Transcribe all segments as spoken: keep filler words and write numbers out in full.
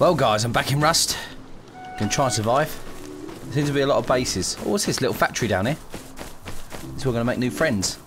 Well guys, I'm back in Rust. Gonna try and survive. There seems to be a lot of bases. Oh, what's this little factory down here? So we're gonna make new friends.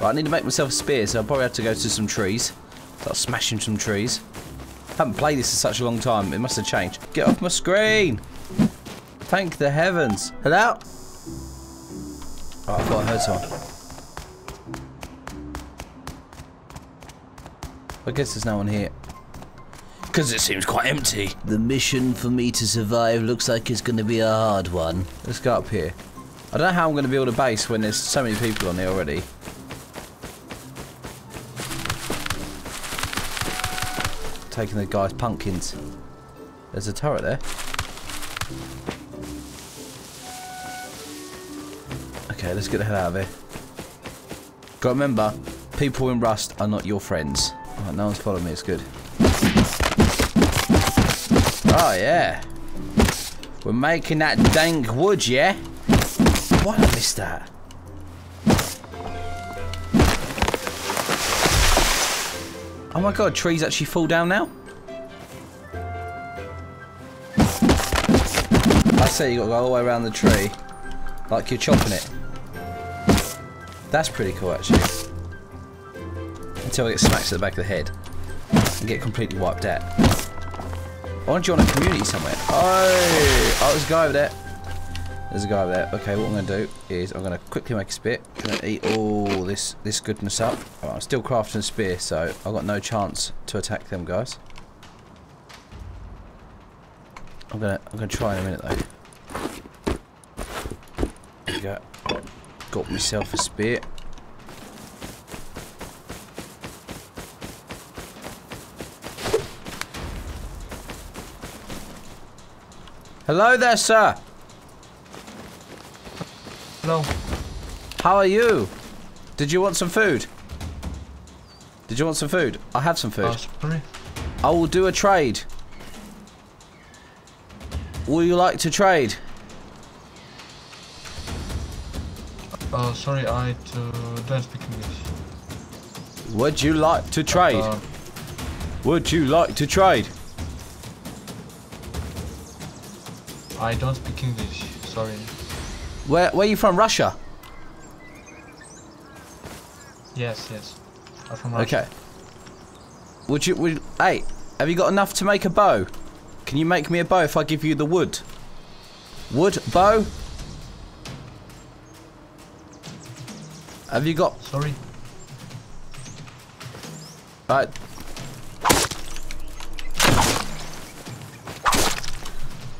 Right, I need to make myself a spear, so I'll probably have to go to some trees. Start smashing some trees. I haven't played this in such a long time. It must have changed. Get off my screen! Thank the heavens. Hello? Oh, I've got a herd someone. I guess there's no one here. Because it seems quite empty. The mission for me to survive looks like it's going to be a hard one. Let's go up here. I don't know how I'm going to build a base when there's so many people on here already. Taking the guy's pumpkins. There's a turret there. Okay, let's get the hell out of here. Got to remember, people in Rust are not your friends. Right, no one's following me, it's good. Oh, yeah. We're making that dank wood, yeah? Why did I miss that? Oh my god, trees actually fall down now? I say you gotta go all the way around the tree. Like you're chopping it. That's pretty cool, actually. Until I get smacked to the back of the head and get completely wiped out. I want to join a community somewhere. Oh, oh, there's a guy over there. There's a guy over there. Okay, what I'm going to do is I'm going to quickly make a spear. I'm going to eat all this this goodness up. Right, I'm still crafting a spear, so I've got no chance to attack them guys. I'm going to I'm going to try in a minute though. There we go. Got myself a spear. Hello there, sir. Hello. How are you? Did you want some food? Did you want some food? I have some food. Oh, sorry. I will do a trade. Would you like to trade? Uh, sorry, I don't speak English. Would you like to trade? Uh, Would you like to trade? I don't speak English, sorry. Where, where are you from, Russia? Yes, yes. I'm from Russia. Okay. Would you, would, hey, have you got enough to make a bow? Can you make me a bow if I give you the wood? Wood, bow? Have you got... Sorry. Alright.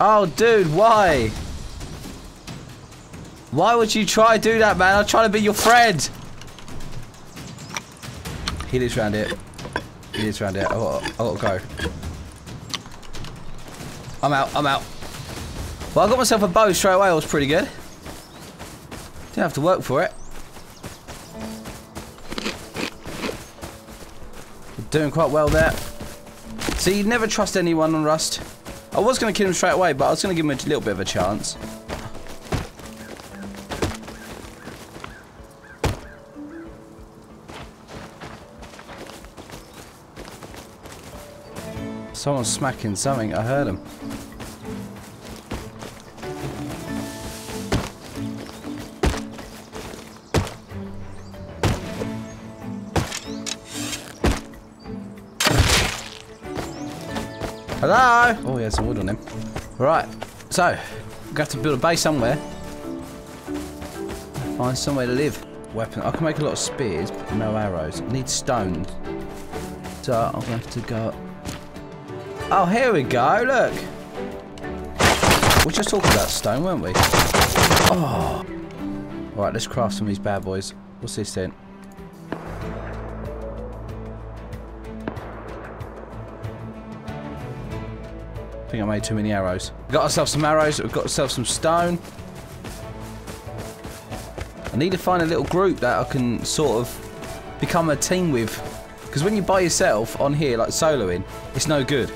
Oh, dude, why? Why would you try to do that, man? I'm trying to be your friend. He lives round here. He lives round here. I gotta, I gotta go. I'm out. I'm out. Well, I got myself a bow straight away. It was pretty good. Didn't have to work for it. Doing quite well there. See, you never trust anyone on Rust. I was going to kill him straight away, but I was going to give him a little bit of a chance. Someone's smacking something. I heard him. Hello? Oh, he has some wood on him. Right, so, we're going to have to build a base somewhere. Find somewhere to live. Weapon. I can make a lot of spears, but no arrows. I need stones. So, I'm going to have to go... Oh, here we go, look! We just talked about stone, weren't we? Oh! Alright, let's craft some of these bad boys. What's this then? I think I made too many arrows. We got ourselves some arrows, we've got ourselves some stone. I need to find a little group that I can sort of become a team with. Because when you're by yourself on here, like soloing, it's no good.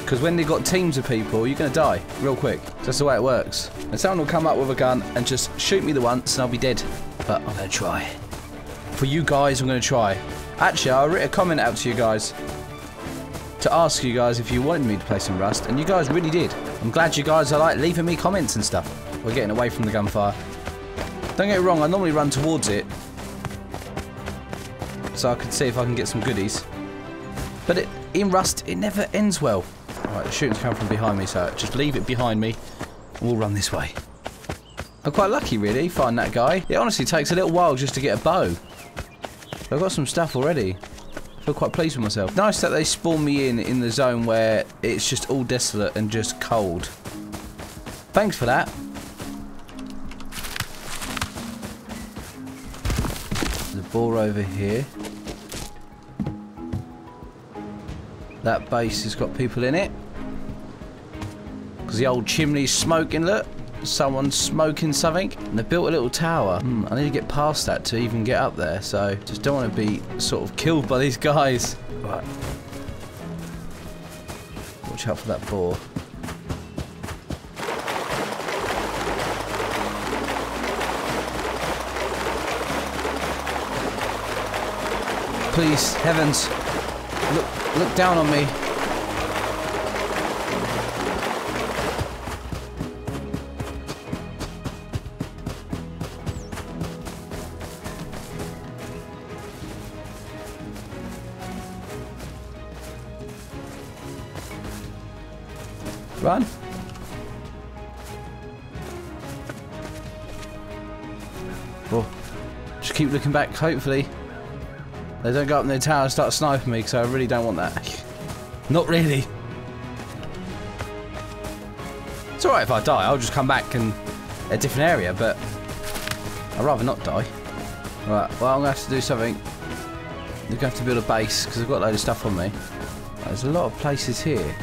Because when they've got teams of people, you're going to die real quick. That's the way it works. And someone will come up with a gun and just shoot me the once and I'll be dead. But I'm going to try. For you guys, I'm going to try. Actually, I wrote a comment out to you guys. to ask you guys if you wanted me to play some Rust, and you guys really did. I'm glad you guys are like leaving me comments and stuff. We're getting away from the gunfire. Don't get me wrong, I normally run towards it, so I can see if I can get some goodies. But it, in Rust, it never ends well. Alright, the shooting's coming from behind me, so just leave it behind me, and we'll run this way. I'm quite lucky, really, find that guy. It honestly takes a little while just to get a bow. I've got some stuff already. I feel quite pleased with myself. Nice that they spawn me in in the zone where it's just all desolate and just cold. Thanks for that. There's a ball over here. That base has got people in it. Because the old chimney's smoking, look. Someone's smoking something, and they built a little tower. Mm, I need to get past that to even get up there, so just don't want to be sort of killed by these guys. Right. Watch out for that boar. Please, heavens, look, look down on me. Run. Oh, just keep looking back, hopefully they don't go up in their tower and start sniping me, because I really don't want that. Not really. It's alright if I die, I'll just come back in a different area, but I'd rather not die. Right, well, I'm going to have to do something. I'm going to have to build a base, because I've got a load of stuff on me. There's a lot of places here.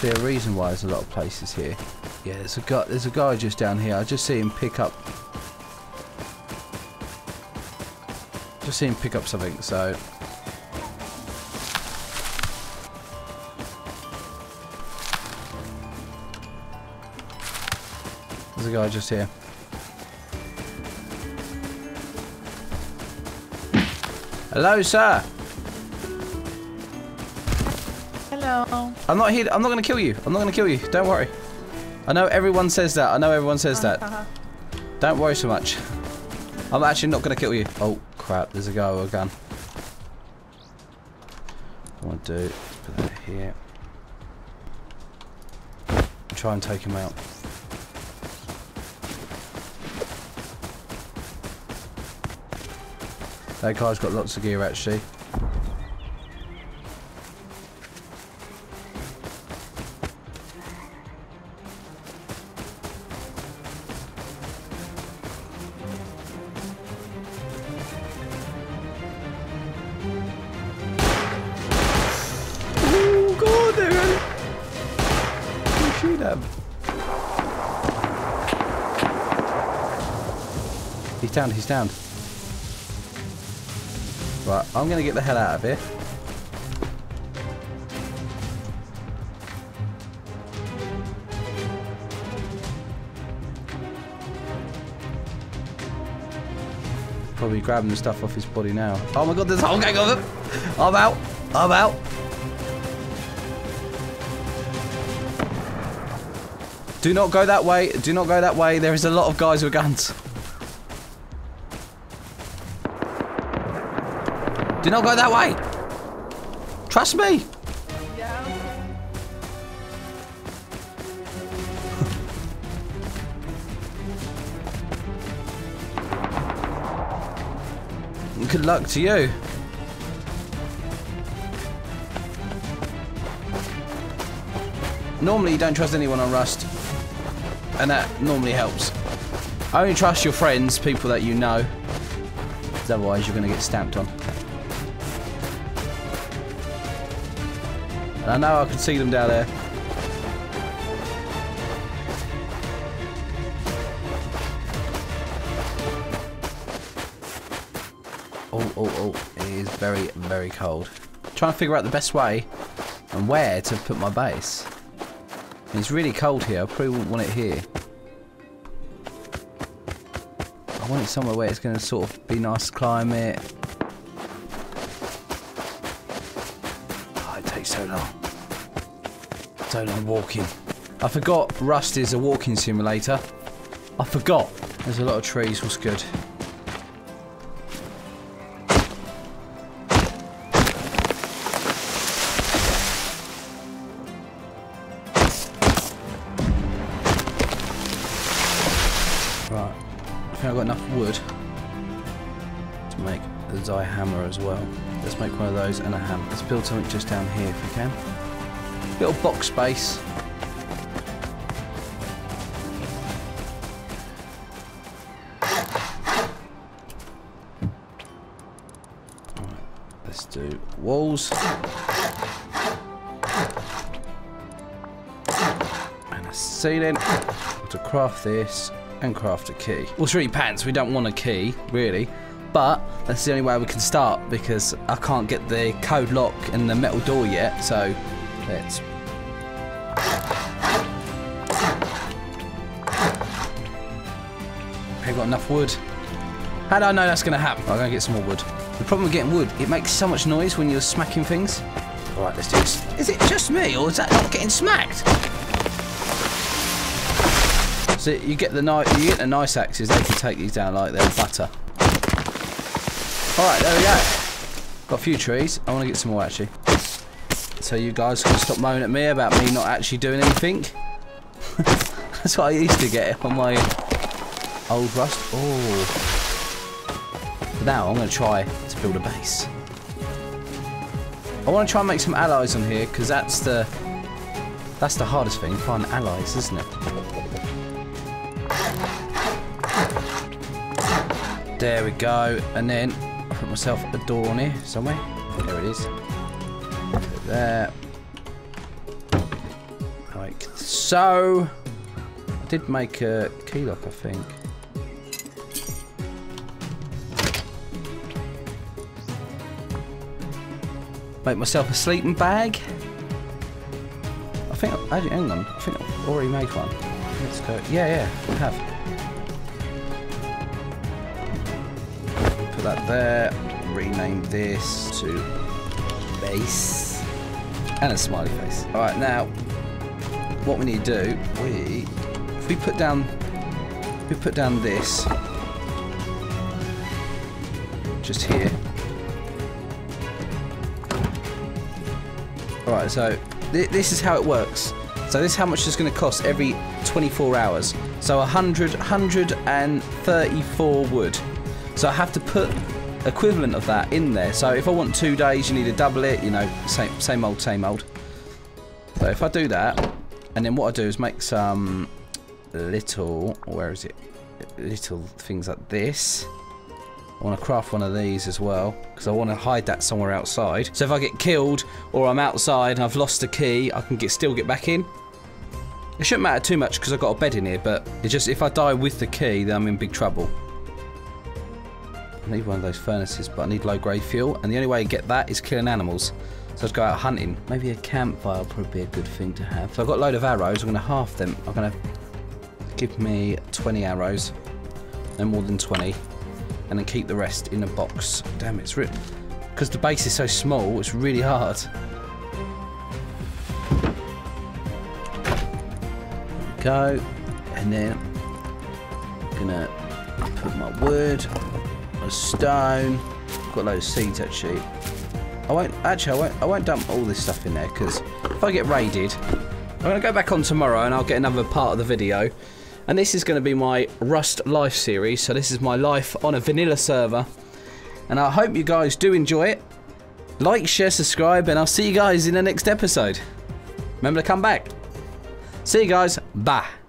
There's a reason why there's a lot of places here. Yeah, there's a guy. There's a guy just down here. I just see him pick up. Just see him pick up something. So there's a guy just here. Hello, sir. Hello. I'm not here. I'm not gonna kill you. I'm not gonna kill you. Don't worry. I know everyone says that. I know everyone says that. Don't worry so much. I'm actually not gonna kill you. Oh crap! There's a guy with a gun. What I do? Put that here. Try and take him out. That guy's got lots of gear actually. He's down, he's down. Right, I'm gonna get the hell out of here. Probably grabbing the stuff off his body now. Oh my god, there's a whole gang of them! I'm out, I'm out. Do not go that way, do not go that way. There is a lot of guys with guns. Do not go that way! Trust me! Yeah, okay. Good luck to you. Normally you don't trust anyone on Rust, and that normally helps. I only trust your friends, people that you know, otherwise you're going to get stamped on. And I know I can see them down there. Oh, oh, oh. It is very, very cold. I'm trying to figure out the best way and where to put my base. And it's really cold here. I probably wouldn't want it here. I want it somewhere where it's going to sort of be nice to climb it. don't like walking. I forgot Rust is a walking simulator. I forgot. There's a lot of trees, what's good? Right, I think I've got enough wood to make the die hammer as well. Let's make one of those and a hammer. Let's build something just down here if we can. Little box space. Let's do walls and a ceiling. To craft this and craft a key. Well, it's really pants. We don't want a key, really, but that's the only way we can start because I can't get the code lock and the metal door yet. So let's. I've got enough wood. How do I know that's going to happen? I'm going to get some more wood. The problem with getting wood, it makes so much noise when you're smacking things. All right, let's do this. Is it just me, or is that not getting smacked? So you get the nice, you get the nice axes. They can take these down like they're butter. All right, there we go. Got a few trees. I want to get some more actually. So you guys can stop moaning at me about me not actually doing anything. That's what I used to get on my old Rust. Oh. Now I'm going to try to build a base. I want to try and make some allies on here because that's the that's the hardest thing, find allies, isn't it? There we go, and then I put myself a door on here somewhere. There it is. Put it there, like so. I did make a key lock, I think. Make myself a sleeping bag. I think I hang on. I think I've already made one. Let's go. Yeah, yeah, we have. Put that there. Rename this to base and a smiley face. All right, now what we need to do, we if we put down if we put down this just here. Alright, so th this is how it works. So this is how much it's going to cost every twenty-four hours. So one hundred, one hundred thirty-four wood. So I have to put equivalent of that in there. So if I want two days, you need to double it, you know, same, same old, same old. So if I do that, and then what I do is make some little, where is it? Little things like this. I want to craft one of these as well because I want to hide that somewhere outside. So if I get killed or I'm outside and I've lost a key, I can get still get back in. It shouldn't matter too much because I've got a bed in here, but it's just if I die with the key, then I'm in big trouble. I need one of those furnaces, but I need low-grade fuel, and the only way to get that is killing animals. So I'd go out hunting. Maybe a campfire would probably be a good thing to have. So I've got a load of arrows. I'm going to half them. I'm going to give me twenty arrows, no more than twenty. And then keep the rest in a box. Damn, it's ripped. Because the base is so small, it's really hard. Go, and then I'm gonna put my wood, my stone. I've got a load of seeds actually. I won't actually. I won't. I won't dump all this stuff in there because if I get raided, I'm gonna go back on tomorrow and I'll get another part of the video. And this is going to be my Rust Life series, so this is my life on a vanilla server. And I hope you guys do enjoy it. Like, share, subscribe, and I'll see you guys in the next episode. Remember to come back. See you guys. Bye.